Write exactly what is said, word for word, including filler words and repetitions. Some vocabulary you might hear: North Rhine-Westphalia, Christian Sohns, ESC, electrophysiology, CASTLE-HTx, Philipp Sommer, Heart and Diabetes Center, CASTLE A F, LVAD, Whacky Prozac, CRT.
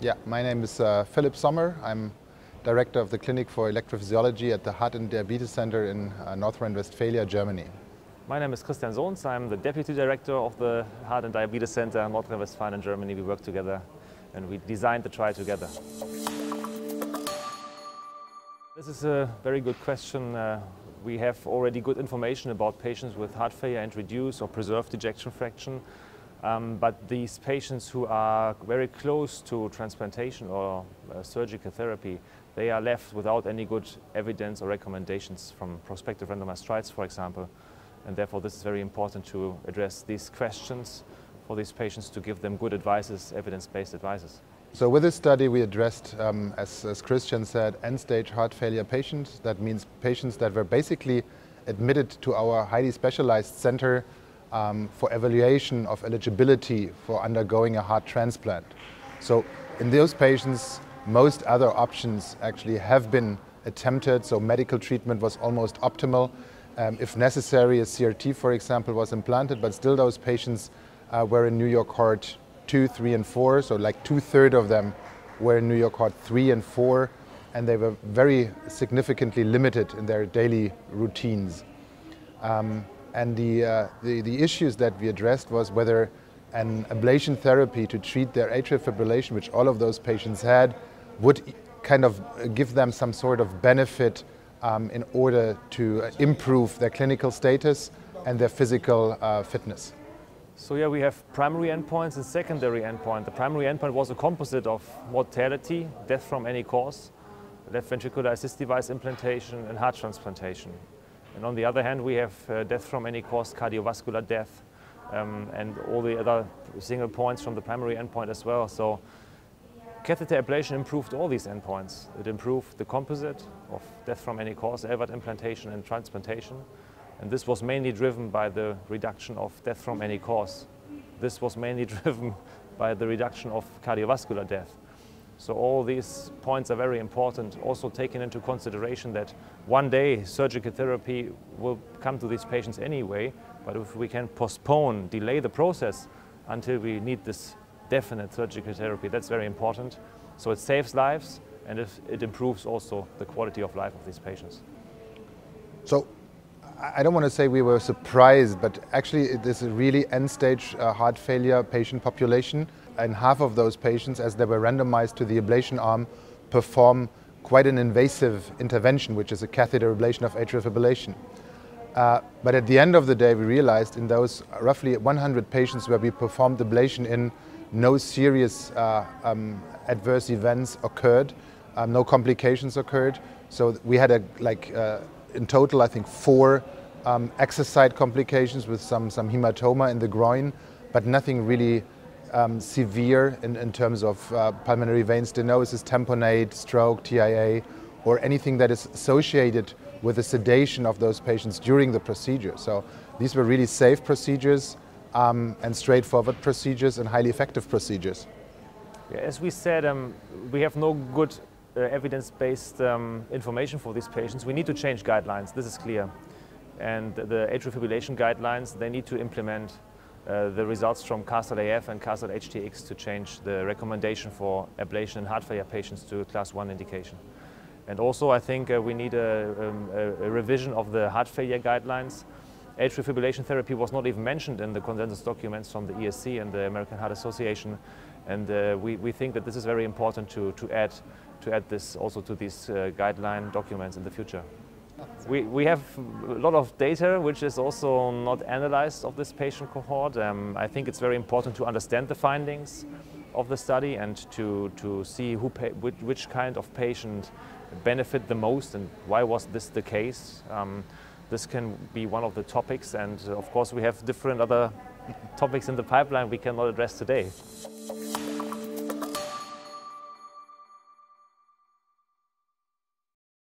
Yeah, my name is uh, Philipp Sommer. I'm director of the Clinic for Electrophysiology at the Heart and Diabetes Center in uh, North Rhine-Westphalia, Germany. My name is Christian Sohns. I'm the deputy director of the Heart and Diabetes Center in North Rhine-Westphalia in Germany. We work together and we designed the trial together. This is a very good question. Uh, we have already good information about patients with heart failure and reduced or preserved ejection fraction. Um, but these patients who are very close to transplantation or uh, surgical therapy, they are left without any good evidence or recommendations from prospective randomized trials, for example. And therefore, this is very important to address these questions for these patients, to give them good advices, evidence-based advices. So with this study, we addressed, um, as, as Christian said, end-stage heart failure patients. That means patients that were basically admitted to our highly specialized center Um, for evaluation of eligibility for undergoing a heart transplant. So in those patients, most other options actually have been attempted, so medical treatment was almost optimal. Um, if necessary, a C R T, for example, was implanted, but still those patients uh, were in New York Heart two, three and four, so like two-thirds of them were in New York Heart three and four, and they were very significantly limited in their daily routines. Um, And the, uh, the, the issues that we addressed was whether an ablation therapy to treat their atrial fibrillation, which all of those patients had, would kind of give them some sort of benefit um, in order to improve their clinical status and their physical uh, fitness. So yeah, we have primary endpoints and secondary endpoint. The primary endpoint was a composite of mortality, death from any cause, left ventricular assist device implantation and heart transplantation. And on the other hand, we have uh, death from any cause, cardiovascular death, um, and all the other single points from the primary endpoint as well. So catheter ablation improved all these endpoints. It improved the composite of death from any cause, L V A D implantation and transplantation. And this was mainly driven by the reduction of death from any cause. This was mainly driven by the reduction of cardiovascular death. So all these points are very important, also taking into consideration that one day surgical therapy will come to these patients anyway, but if we can postpone, delay the process until we need this definite surgical therapy, that's very important. So it saves lives and it improves also the quality of life of these patients. So I don't want to say we were surprised, but actually it is a really end-stage uh, heart failure patient population. And half of those patients, as they were randomized to the ablation arm, perform quite an invasive intervention, which is a catheter ablation of atrial fibrillation. Uh, but at the end of the day, we realized in those roughly one hundred patients where we performed ablation in, no serious uh, um, adverse events occurred, um, no complications occurred. So we had a, like uh, in total, I think four um, exercise complications with some, some hematoma in the groin, but nothing really Um, severe in, in terms of uh, pulmonary vein stenosis, tamponade, stroke, T I A, or anything that is associated with the sedation of those patients during the procedure. So these were really safe procedures um, and straightforward procedures and highly effective procedures. Yeah, as we said, um, we have no good uh, evidence-based um, information for these patients. We need to change guidelines, this is clear. And the atrial fibrillation guidelines, they need to implement Uh, the results from CASTLE A F and CASTLE H T X to change the recommendation for ablation in heart failure patients to a class one indication. And also I think uh, we need a, um, a revision of the heart failure guidelines. Atrial fibrillation therapy was not even mentioned in the consensus documents from the E S C and the American Heart Association. And uh, we, we think that this is very important to, to, add, to add this also to these uh, guideline documents in the future. We, we have a lot of data which is also not analyzed of this patient cohort. Um, I think it's very important to understand the findings of the study and to, to see who pay, which, which kind of patient benefit the most and why was this the case. Um, this can be one of the topics, and of course we have different other topics in the pipeline we cannot address today.